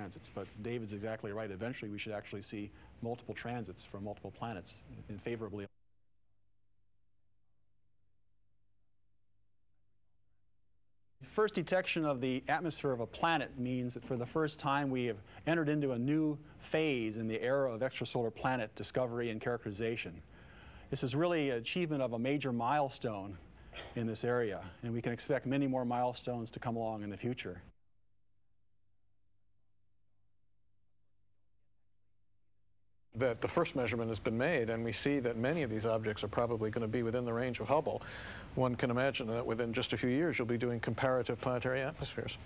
transits. But David's exactly right. Eventually, we should actually see multiple transits from multiple planets and favorably. First detection of the atmosphere of a planet means that for the first time we have entered into a new phase in the era of extrasolar planet discovery and characterization. This is really an achievement of a major milestone in this area, and we can expect many more milestones to come along in the future. That the first measurement has been made, and we see that many of these objects are probably going to be within the range of Hubble. One can imagine that within just a few years you'll be doing comparative planetary atmospheres.